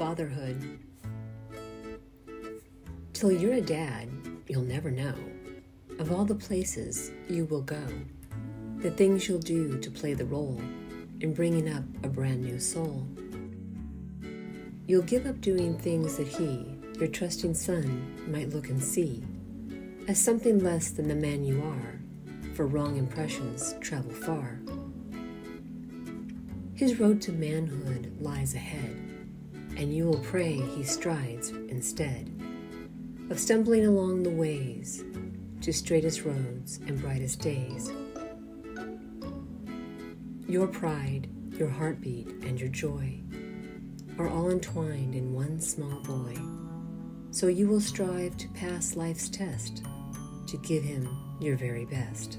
fatherhood. Till you're a dad, you'll never know of all the places you will go, the things you'll do to play the role in bringing up a brand new soul. You'll give up doing things that he, your trusting son, might look and see as something less than the man you are, for wrong impressions travel far. His road to manhood lies ahead, and you will pray he strides instead of stumbling along the ways to straightest roads and brightest days. Your pride, your heartbeat, and your joy are all entwined in one small boy, so you will strive to pass life's test, to give him your very best.